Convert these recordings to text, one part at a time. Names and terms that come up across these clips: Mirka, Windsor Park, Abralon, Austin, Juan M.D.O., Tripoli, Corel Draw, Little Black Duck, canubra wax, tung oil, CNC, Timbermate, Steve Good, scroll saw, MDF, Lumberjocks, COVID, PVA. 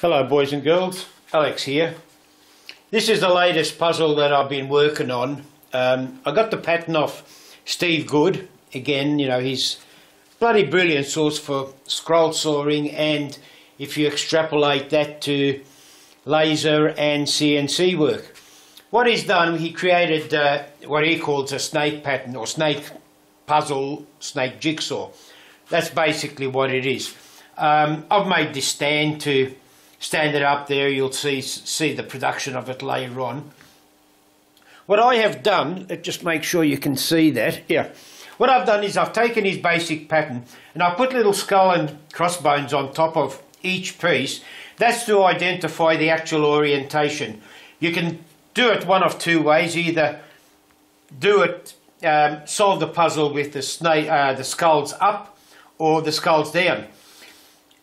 Hello boys and girls, Alex here. This is the latest puzzle that I've been working on. I got the pattern off Steve Good. Again, you know, he's bloody brilliant source for scroll sawing, and if you extrapolate that to laser and CNC work. What he's done, he created what he calls a snake pattern or snake puzzle, snake jigsaw. That's basically what it is. I've made this stand to stand it up there. You'll see the production of it later on. What I have done, just make sure you can see that, yeah. What I've done is I've taken his basic pattern and I've put little skull and crossbones on top of each piece. That's to identify the actual orientation. You can do it one of two ways. Either do it, solve the puzzle with the skulls up or the skulls down.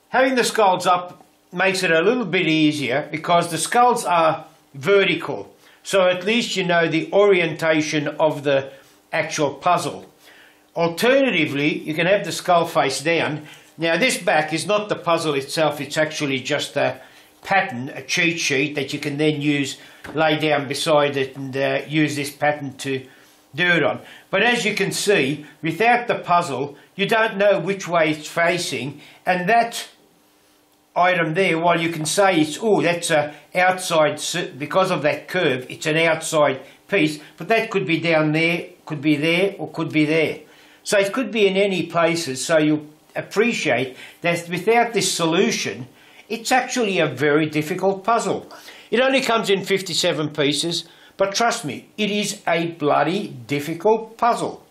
Having the skulls up makes it a little bit easier because the skulls are vertical, so at least you know the orientation of the actual puzzle. Alternatively, you can have the skull face down. Now this back is not the puzzle itself, it's actually just a pattern, a cheat sheet that you can then use, lay down beside it and use this pattern to do it on. But as you can see, without the puzzle you don't know which way it's facing, and that item there, while you can say it's, oh, that's a outside, because of that curve it's an outside piece, but that could be down there, could be there, or could be there. So it could be in any places, so you appreciate that without this solution it's actually a very difficult puzzle. It only comes in 57 pieces, but trust me, it is a bloody difficult puzzle.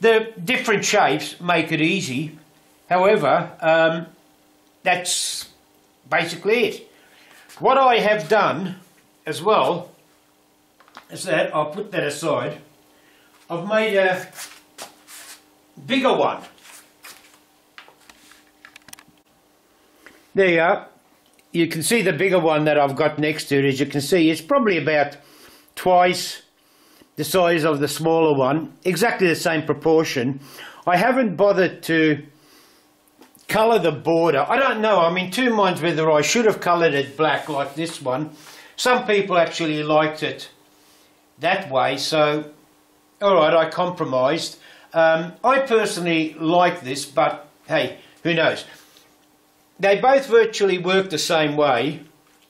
The different shapes make it easy, however, that's basically it. What I have done as well is that, I'll put that aside, I've made a bigger one. There you are. You can see the bigger one that I've got next to it. As you can see, it's probably about twice the size of the smaller one, exactly the same proportion. I haven't bothered to colour the border. I don't know, I'm in two minds whether I should have coloured it black like this one. Some people actually liked it that way, so alright, I compromised. I personally like this, but hey, who knows. They both virtually work the same way.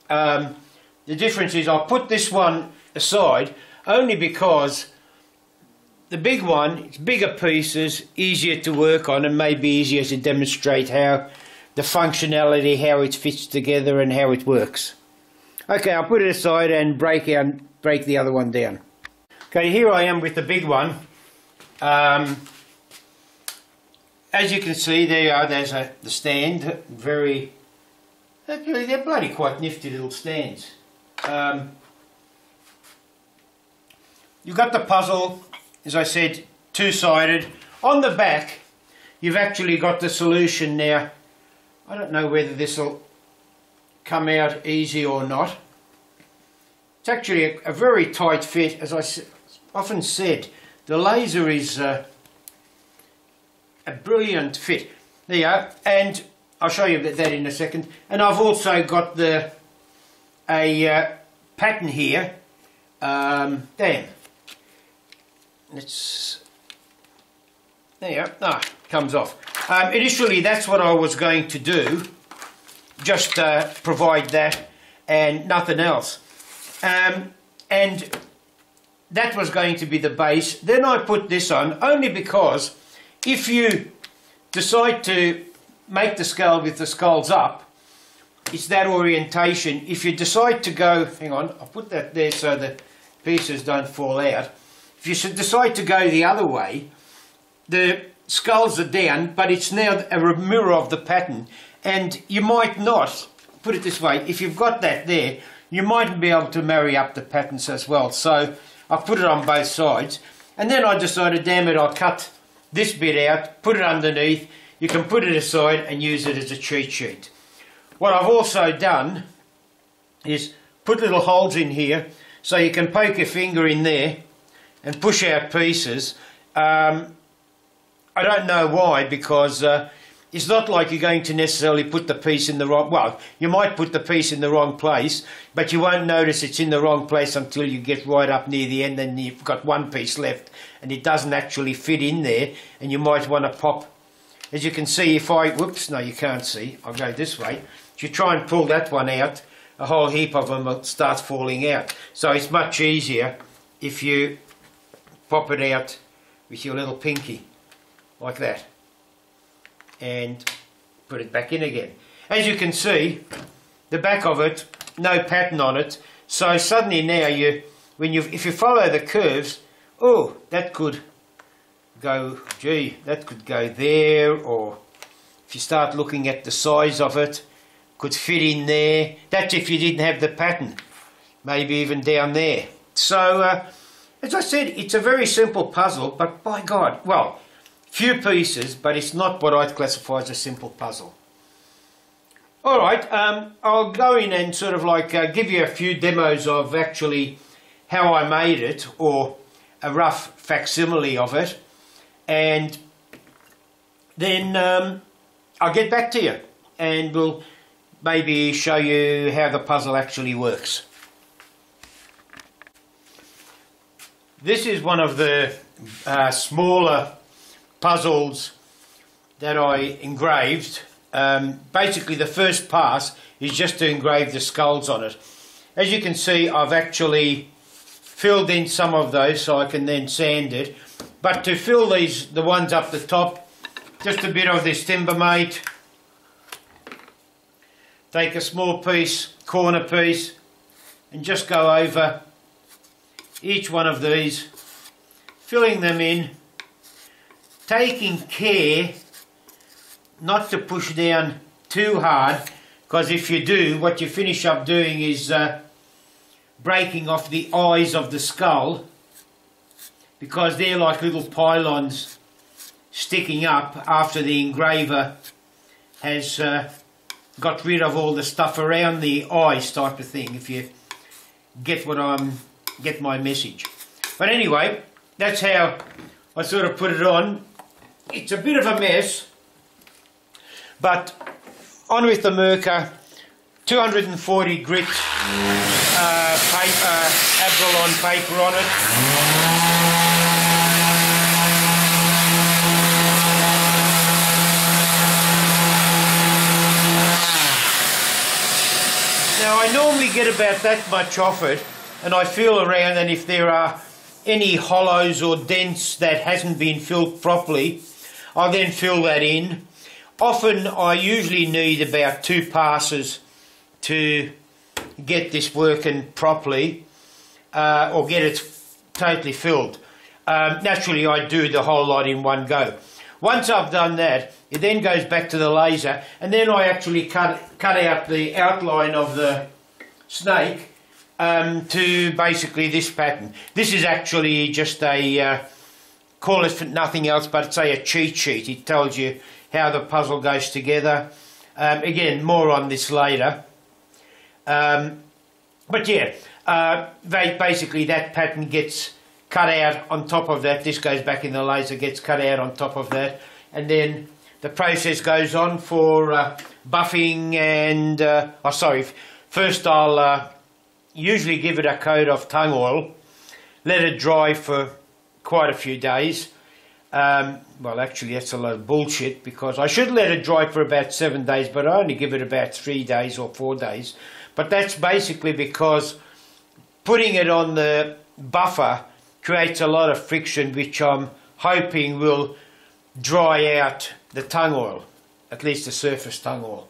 The difference is I put this one aside only because the big one, it's bigger pieces, easier to work on, and maybe easier to demonstrate how the functionality, how it fits together and how it works. Okay, I'll put it aside and break the other one down. Okay, here I am with the big one. As you can see, there you are, there's the stand. Very, actually they're bloody quite nifty little stands. You've got the puzzle, as I said, two-sided. On the back, you've actually got the solution now. I don't know whether this will come out easy or not. It's actually a very tight fit. As I often said, the laser is a brilliant fit. There you are, and I'll show you that in a second. And I've also got a pattern here. Damn. It's there, comes off. Initially that's what I was going to do, just provide that and nothing else, and that was going to be the base. Then I put this on only because if you decide to make the skull with the skulls up, it's that orientation. If you decide to go, hang on, I'll put that there so the pieces don't fall out. If you should decide to go the other way, the skulls are down, but it's now a mirror of the pattern, and you might not, put it this way, if you've got that there, you might be able to marry up the patterns as well. So I put it on both sides, and then I decided, damn it, I'll cut this bit out, put it underneath. You can put it aside and use it as a cheat sheet. What I've also done is put little holes in here so you can poke your finger in there and push out pieces. I don't know why, because It's not like you're going to necessarily put the piece in the wrong... Well, you might put the piece in the wrong place, but you won't notice it's in the wrong place until you get right up near the end and you've got one piece left and it doesn't actually fit in there, and you might want to pop. As you can see, if I... Whoops, no, you can't see. I'll go this way. If you try and pull that one out, a whole heap of them will start falling out. So it's much easier if you pop it out with your little pinky, like that, and put it back in again. As you can see, the back of it, no pattern on it, so suddenly now you, if you follow the curves, oh, that could go, gee, that could go there, or if you start looking at the size of it, could fit in there. That's if you didn't have the pattern, maybe even down there. So, as I said, it's a very simple puzzle, but by God, well, few pieces, but it's not what I'd classify as a simple puzzle. Alright, I'll go in and sort of like give you a few demos of actually how I made it, or a rough facsimile of it, and then I'll get back to you and we'll maybe show you how the puzzle actually works. This is one of the smaller puzzles that I engraved. Basically the first pass is just to engrave the skulls on it. As you can see, I've actually filled in some of those so I can then sand it, but to fill these, the ones up the top, just a bit of this Timbermate, take a small piece, corner piece, and just go over each one of these, filling them in, taking care not to push down too hard, because if you do, what you finish up doing is breaking off the eyes of the skull, because they're like little pylons sticking up after the engraver has got rid of all the stuff around the eyes, type of thing, if you get what get my message. But anyway, that's how I sort of put it on. It's a bit of a mess, but on with the Mirka 240 grit paper, Abralon paper on it. Now I normally get about that much off it, and I feel around, and if there are any hollows or dents that hasn't been filled properly, I then fill that in. Often I usually need about two passes to get this working properly, or get it totally filled. Naturally I do the whole lot in one go. Once I've done that, it then goes back to the laser, and then I actually cut out the outline of the snake to basically this pattern. This is actually just a, call it for nothing else but say a cheat sheet. It tells you how the puzzle goes together. Again, more on this later. But yeah, basically that pattern gets cut out on top of that. This goes back in the laser, gets cut out on top of that. And then the process goes on for buffing and, oh sorry, first I'll usually give it a coat of tung oil, let it dry for quite a few days. Well, actually that's a lot of bullshit, because I should let it dry for about 7 days, but I only give it about 3 days or 4 days. But that's basically because putting it on the buffer creates a lot of friction, which I'm hoping will dry out the tung oil, at least the surface tung oil.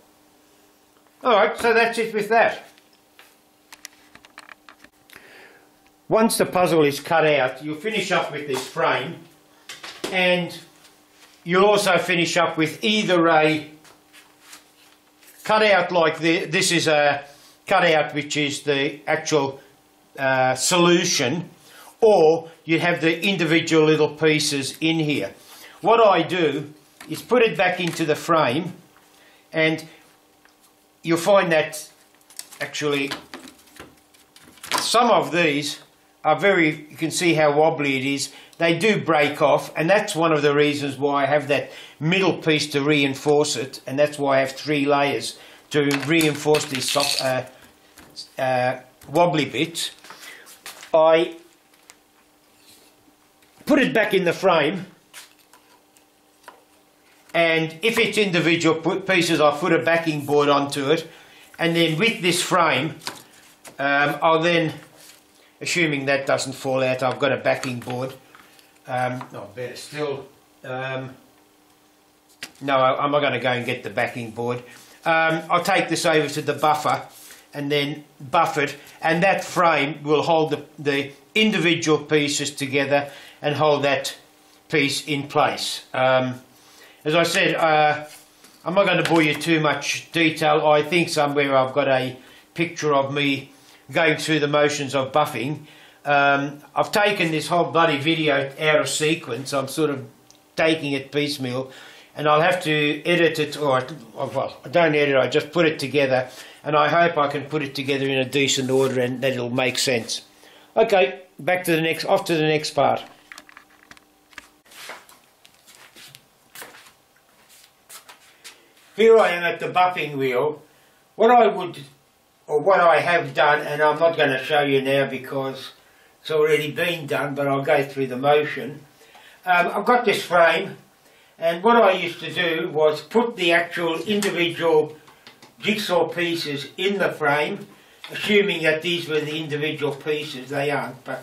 Alright, so that's it with that. Once the puzzle is cut out, you'll finish up with this frame, and you'll also finish up with either a cutout like this. This is a cutout which is the actual solution, or you have the individual little pieces in here. What I do is put it back into the frame, and you'll find that actually some of these are very, you can see how wobbly it is. They do break off, and that's one of the reasons why I have that middle piece to reinforce it, and that's why I have three layers to reinforce this soft, wobbly bit. I put it back in the frame, and if it's individual pieces, I put a backing board onto it, and then with this frame, I'll then, assuming that doesn't fall out, I've got a backing board. No, I'm not going to go and get the backing board. I'll take this over to the buffer and then buff it, and that frame will hold the individual pieces together and hold that piece in place. As I said, I'm not going to bore you too much detail. I think somewhere I've got a picture of me going through the motions of buffing. I've taken this whole bloody video out of sequence. I'm sort of taking it piecemeal, and I'll have to edit it, well, I don't edit, I just put it together, and I hope I can put it together in a decent order and that it'll make sense. Okay, back to the next, off to the next part. Here I am at the buffing wheel. What I would, or what I have done, and I'm not going to show you now because it's already been done, but I'll go through the motion. I've got this frame, and what I used to do was put the actual individual jigsaw pieces in the frame, assuming that these were the individual pieces. They aren't, but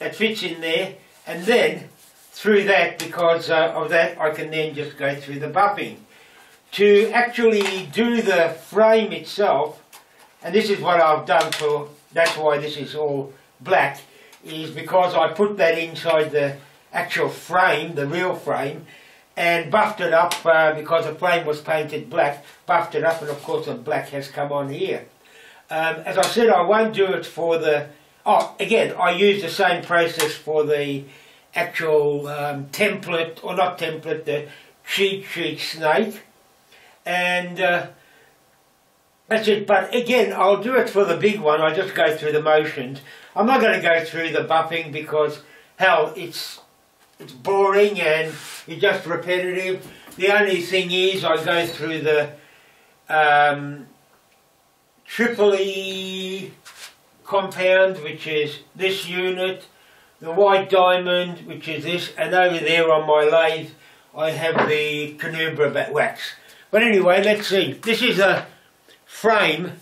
that fits in there, and then through that, because of that, I can then just go through the buffing. To actually do the frame itself, and this is what I've done for, that's why this is all black, is because I put that inside the actual frame, the real frame, and buffed it up because the frame was painted black, buffed it up, and of course the black has come on here. As I said, I won't do it for the, again, I use the same process for the actual template, or not template, the cheat sheet snake, and that's it. But again, I'll do it for the big one. I just go through the motions. I'm not going to go through the buffing because, hell, it's boring and it's just repetitive. The only thing is I go through the Tripoli compound, which is this unit, the white diamond, which is this, and over there on my lathe I have the canubra wax. But anyway, let's see. This is a frame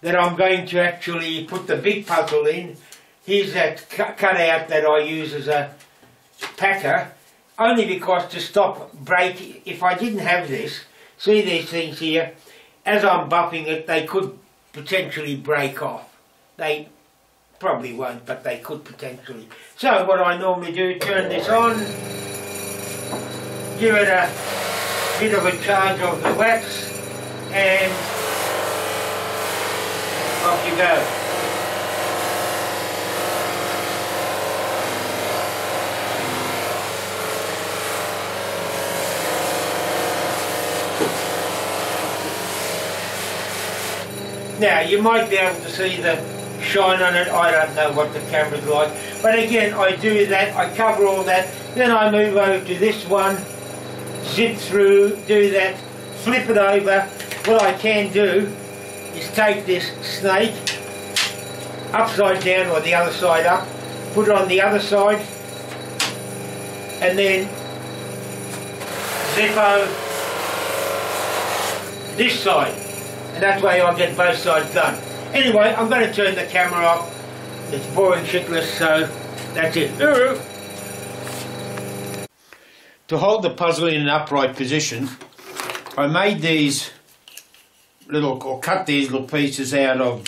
that I'm going to actually put the big puzzle in. Here's that cutout that I use as a packer, only because to stop breaking. If I didn't have this, see these things here, as I'm buffing it, they could potentially break off. They probably won't, but they could potentially. So what I normally do, turn this on, give it a bit of a charge of the wax, and off you go. Now you might be able to see the shine on it. I don't know what the camera's like, but again, I do that, I cover all that, then I move over to this one, zip through, do that, flip it over. What I can do is take this snake upside down, or the other side up, put it on the other side, and then zippo this side, and that way I'll get both sides done. Anyway, I'm going to turn the camera off. It's boring shitless, so that's it. To hold the puzzle in an upright position, I made these little, or cut these little pieces out of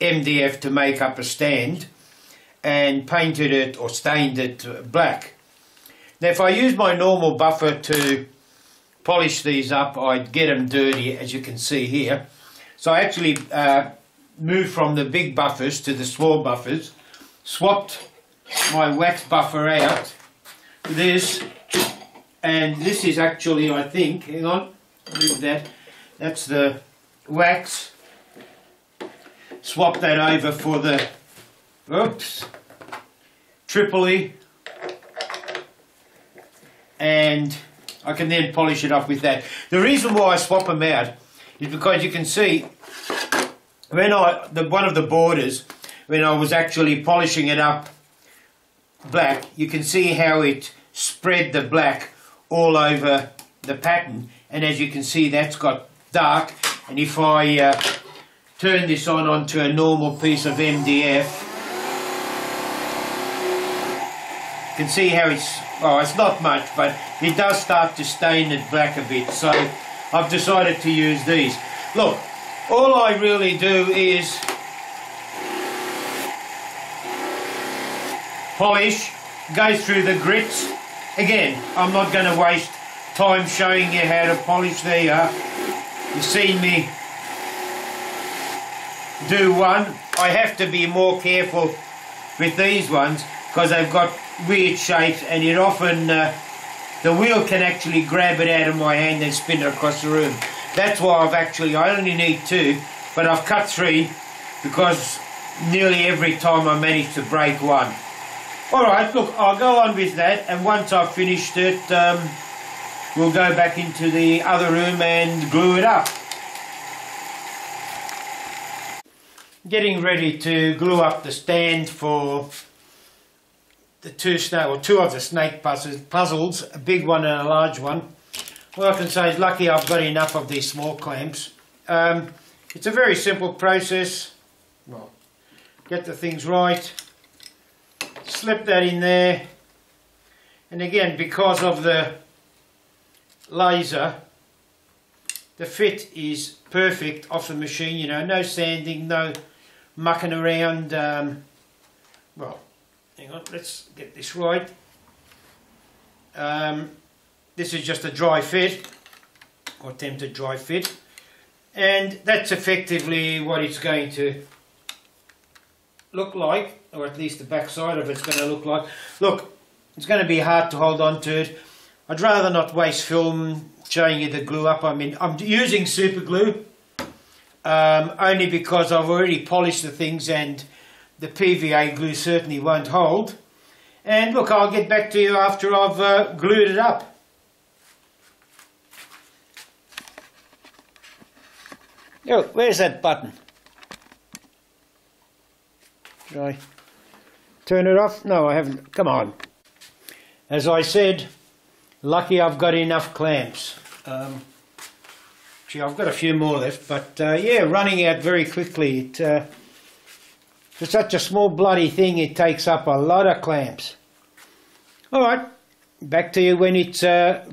MDF to make up a stand, and painted it or stained it black. Now if I use my normal buffer to polish these up, I'd get them dirty, as you can see here. So I actually moved from the big buffers to the small buffers, swapped my wax buffer out to this. And this is actually, I think, hang on, move that, that's the wax. Swap that over for the oops, Tripoli, and I can then polish it up with that. The reason why I swap them out is because you can see when I, one of the borders, when I was actually polishing it up black, you can see how it spread the black all over the pattern, and as you can see that's got dark. And if I turn this on onto a normal piece of MDF, you can see how it's, oh, it's not much, but it does start to stain it black a bit, so I've decided to use these. Look, all I really do is polish, go through the grits. Again, I'm not going to waste time showing you how to polish. There you are. You've seen me do one. I have to be more careful with these ones because they've got weird shapes, and it often the wheel can actually grab it out of my hand and spin it across the room. That's why I've actually, I only need two, but I've cut three because nearly every time I manage to break one. Alright, look, I'll go on with that, and once I've finished it, we'll go back into the other room and glue it up. Getting ready to glue up the stand for the two of the snake puzzles, a big one and a large one. Well, I can say it's lucky I've got enough of these small clamps. It's a very simple process. Well, get the things right. Slip that in there, and again, because of the laser, the fit is perfect off the machine, you know, no sanding, no mucking around. Well, hang on, let's get this right. This is just a dry fit, or attempted dry fit, and that's effectively what it's going to look like, or at least the back side of it's going to look like. Look, it's going to be hard to hold on to it. I'd rather not waste film showing you the glue up. I mean, I'm using super glue only because I've already polished the things and the PVA glue certainly won't hold. And look, I'll get back to you after I've glued it up. Oh, where's that button? Did I turn it off? No, I haven't. Come on. As I said, lucky I've got enough clamps. Gee, I've got a few more left, but yeah, running out very quickly. It, for such a small bloody thing, it takes up a lot of clamps. All right, back to you when it's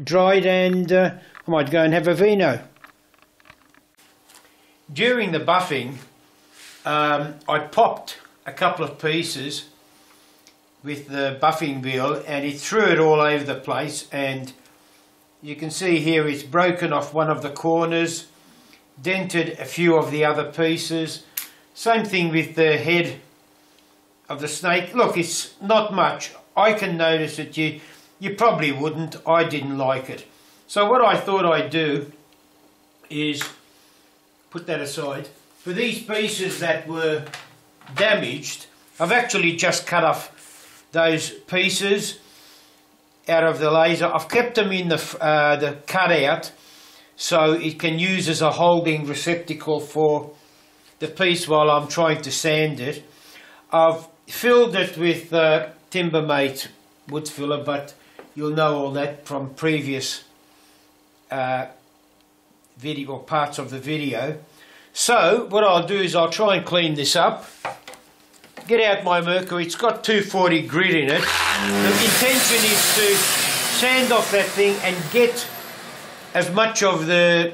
dried, and I might go and have a vino. During the buffing, I popped a couple of pieces with the buffing wheel, and it threw it all over the place, and you can see here it's broken off one of the corners, dented a few of the other pieces. Same thing with the head of the snake. Look, it's not much. I can notice that you probably wouldn't. I didn't like it. So what I thought I'd do is put that aside. For these pieces that were damaged, I've actually just cut off those pieces out of the laser. I've kept them in the cutout so it can use as a holding receptacle for the piece while I'm trying to sand it. I've filled it with Timbermate wood filler, but you'll know all that from previous video or parts of the video. So what I'll do is I'll try and clean this up. Get out my Mirka. It's got 240 grit in it. The intention is to sand off that thing and get as much of the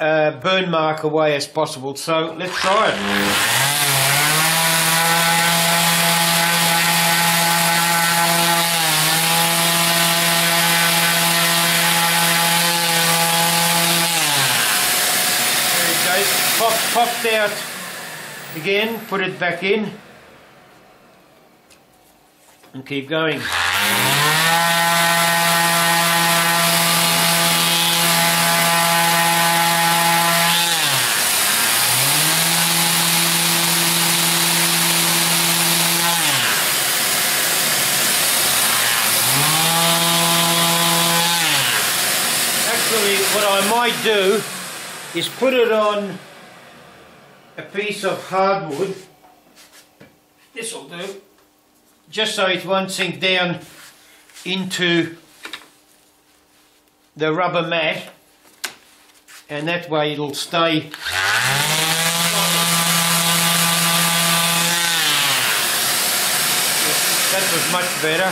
burn mark away as possible. So let's try it. Popped out again, put it back in, and keep going. I do is put it on a piece of hardwood. This will do. Just so it won't sink down into the rubber mat, and that way it'll stay. That was much better.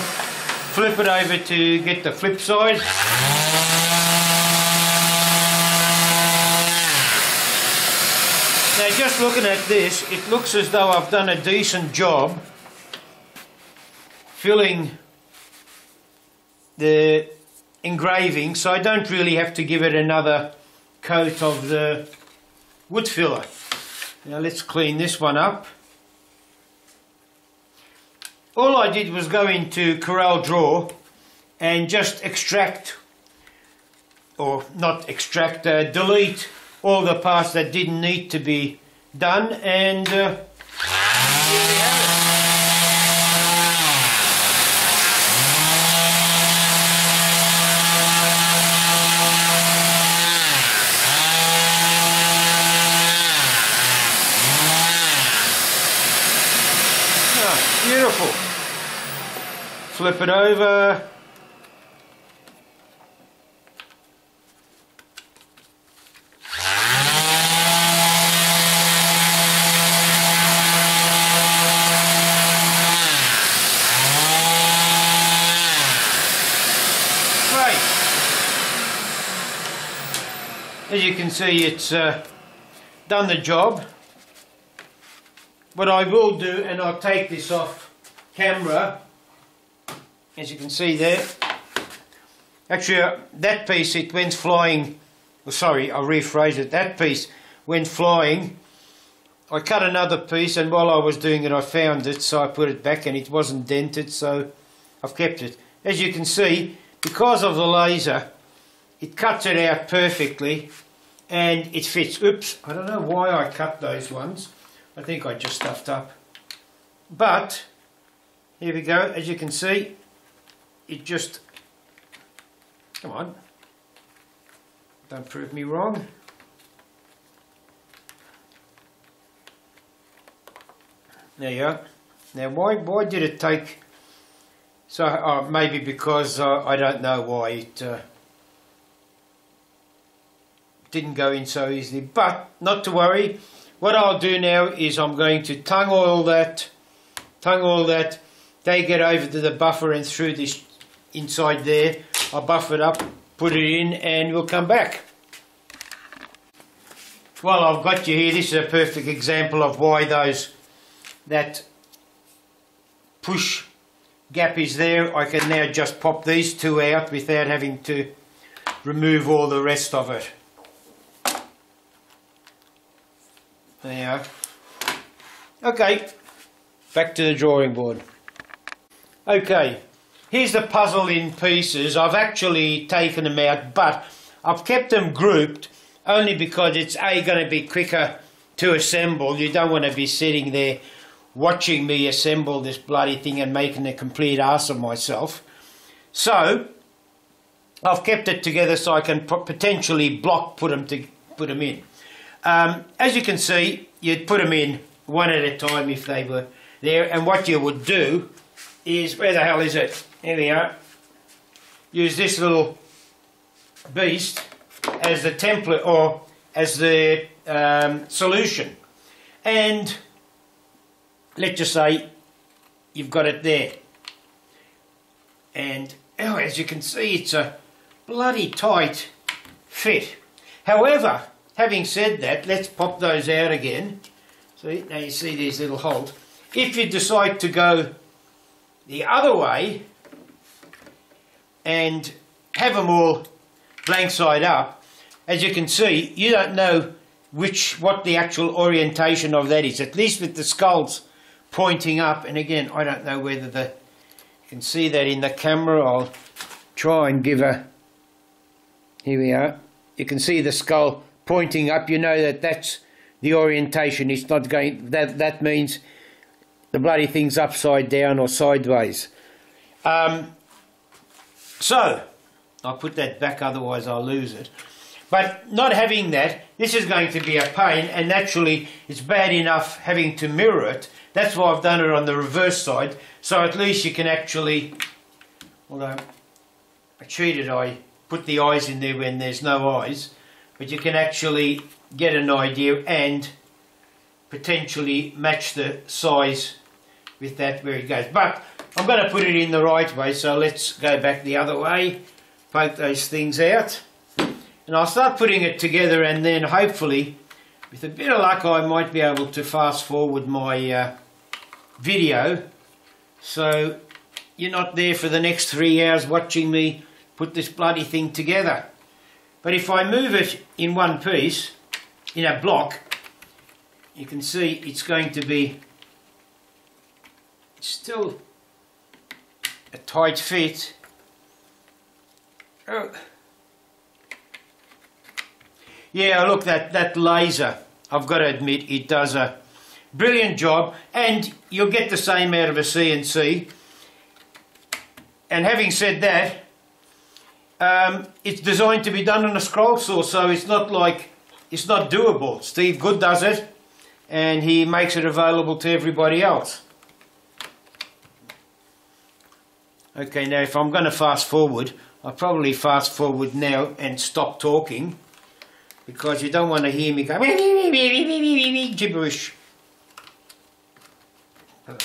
Flip it over to get the flip side. Now just looking at this, it looks as though I've done a decent job filling the engraving, so I don't really have to give it another coat of the wood filler. Now let's clean this one up. All I did was go into Corel Draw and just delete all the parts that didn't need to be done, and here we have it. Oh, beautiful. Flip it over. Great. As you can see, it's done the job. What I will do, and I'll take this off camera, as you can see there, actually that piece, it went flying, sorry, I'll rephrase it, that piece went flying. I cut another piece, and while I was doing it I found it, so I put it back, and it wasn't dented, so I've kept it. As you can see, because of the laser, it cuts it out perfectly and it fits. Oops, I don't know why I cut those ones, I think I just stuffed up, but here we go. As you can see, it just, come on, don't prove me wrong. There you are. Now why did it take, so maybe because I don't know why it didn't go in so easily, but not to worry. What I'll do now is I'm going to tung oil that, take it over to the buffer and through this inside there. I'll buff it up, put it in, and we'll come back. Well, I've got you here. This is a perfect example of why that push gap is there. I can now just pop these two out without having to remove all the rest of it. There you are. Okay, back to the drawing board. Okay, here's the puzzle in pieces. I've actually taken them out, but I've kept them grouped only because it's going to be quicker to assemble. You don't want to be sitting there watching me assemble this bloody thing and making a complete ass of myself. So I've kept it together so I can potentially put them in. As you can see, you'd put them in one at a time if they were there, and what you would do is, where the hell is it? Here we are. Use this little beast as the template, or as the solution, and let's just say you've got it there. And oh, as you can see, it's a bloody tight fit. However, having said that, let's pop those out again. See, now you see these little holes. If you decide to go the other way and have them all blank side up, as you can see, you don't know what the actual orientation of that is, at least with the skulls pointing up. And again, I don't know whether you can see that in the camera. I'll try and give a, here we are, you can see the skull pointing up. You know that's the orientation. It's not going, that means the bloody thing's upside down or sideways. So I'll put that back, otherwise I'll lose it. But not having that, this is going to be a pain, and naturally it's bad enough having to mirror it. That's why I've done it on the reverse side, so at least you can actually, although I cheated, I put the eyes in there when there's no eyes, but you can actually get an idea and potentially match the size with that where it goes. But I'm going to put it in the right way, so let's go back the other way, poke those things out, and I'll start putting it together, and then hopefully with a bit of luck I might be able to fast forward my video, so you're not there for the next 3 hours watching me put this bloody thing together. But if I move it in one piece, in a block, you can see it's going to be still a tight fit. Oh. Yeah, look, that laser, I've got to admit, it does a brilliant job, and you'll get the same out of a CNC. And having said that, it's designed to be done on a scroll saw, so it's not doable. Steve Good does it, and he makes it available to everybody else. Okay, now if I'm going to fast forward, I'll probably fast forward now and stop talking, because you don't want to hear me go gibberish.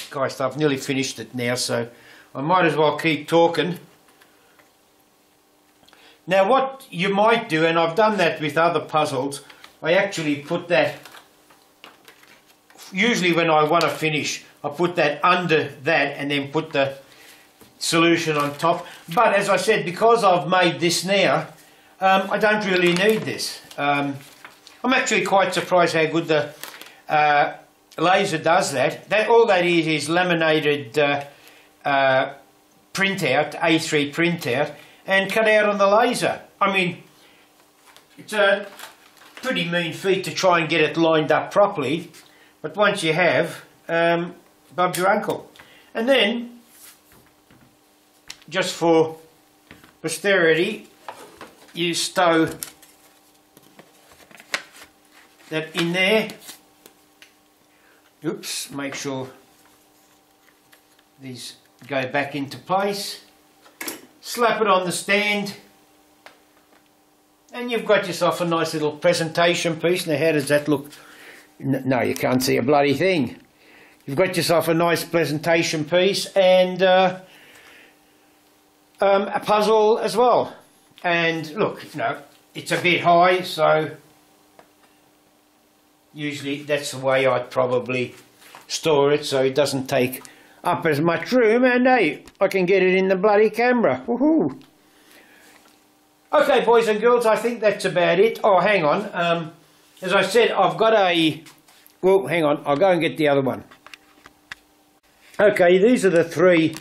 Guys, I've nearly finished it now, so I might as well keep talking. Now what you might do, and I've done that with other puzzles, I actually put that, usually when I want to finish, I put that under that and then put the solution on top. But as I said, because I've made this now, I don't really need this. I'm actually quite surprised how good the laser does that. All that is laminated printout, A3 printout, and cut out on the laser. I mean, it's a pretty mean feat to try and get it lined up properly, but once you have, Bob's your uncle. And then, just for posterity, you stow that in there. Oops, make sure these go back into place. Slap it on the stand, and you've got yourself a nice little presentation piece. Now, how does that look? No, you can't see a bloody thing. You've got yourself a nice presentation piece, and a puzzle as well. And look, you know, it's a bit high, so usually that's the way I'd probably store it, so it doesn't take up as much room, and hey, I can get it in the bloody camera. Woohoo! Okay, boys and girls, I think that's about it. Oh, hang on. As I said, I've got a... Well, hang on. I'll go and get the other one. Okay, these are the three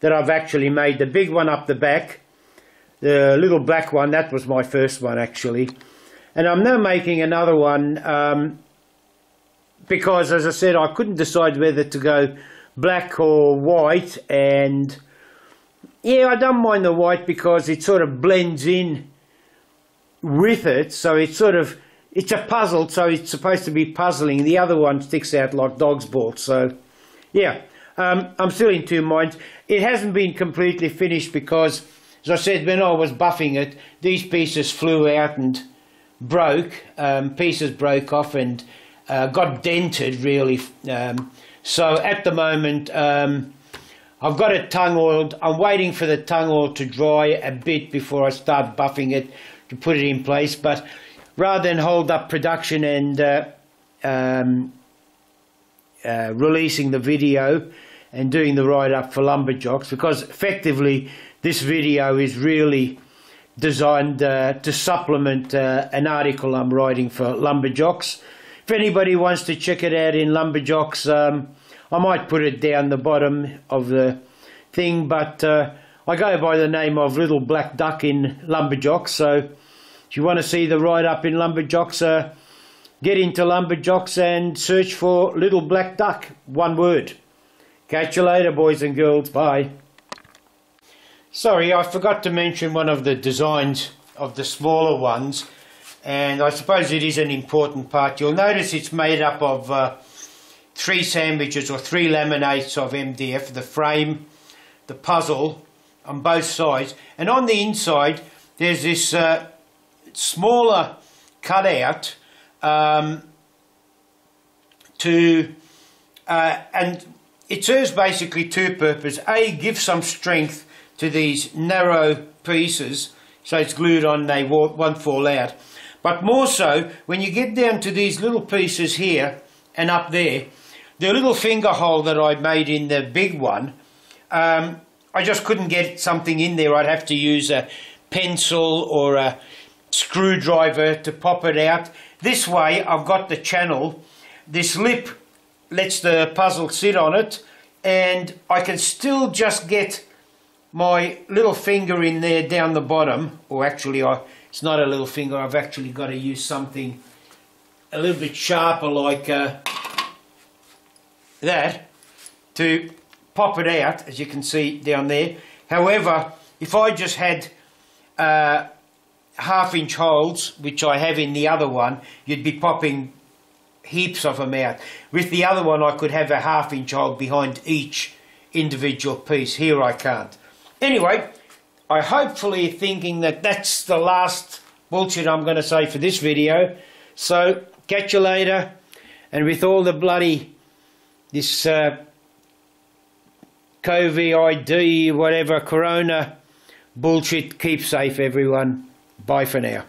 that I've actually made. The big one up the back, the little black one, that was my first one, actually. And I'm now making another one because, as I said, I couldn't decide whether to go black or white, and yeah, I don't mind the white because it sort of blends in with it, so it's sort of, it's a puzzle, so it's supposed to be puzzling. The other one sticks out like dog's balls, so yeah, I'm still in two minds. It hasn't been completely finished because, as I said, when I was buffing it, these pieces flew out and broke, pieces broke off and got dented really. So at the moment, I've got it tung oiled. I'm waiting for the tung oil to dry a bit before I start buffing it to put it in place. But rather than hold up production and releasing the video and doing the write-up for Lumberjocks, because effectively this video is really designed to supplement an article I'm writing for Lumberjocks. If anybody wants to check it out in Lumberjocks, I might put it down the bottom of the thing, but I go by the name of Little Black Duck in Lumberjocks, so if you want to see the write-up in Lumberjocks, get into Lumberjocks and search for Little Black Duck, one word. Catch you later, boys and girls, bye. Sorry, I forgot to mention one of the designs of the smaller ones. and I suppose it is an important part. You'll notice it's made up of three sandwiches or three laminates of MDF, the frame, the puzzle on both sides, and on the inside there's this smaller cutout and it serves basically two purposes. A, give some strength to these narrow pieces so it's glued on, they won't fall out, but more so when you get down to these little pieces here and up there, the little finger hole that I made in the big one, I just couldn't get something in there. I'd have to use a pencil or a screwdriver to pop it out. This way I've got the channel, this lip lets the puzzle sit on it, and I can still just get my little finger in there down the bottom. Or actually it's not a little finger, I've actually got to use something a little bit sharper like that to pop it out, as you can see down there. However, if I just had half-inch holes, which I have in the other one, you'd be popping heaps of them out. With the other one I could have a half-inch hole behind each individual piece. Here I can't. Anyway, I hopefully thinking that that's the last bullshit I'm going to say for this video. So, catch you later, and with all the bloody, this COVID, whatever, corona bullshit, keep safe everyone. Bye for now.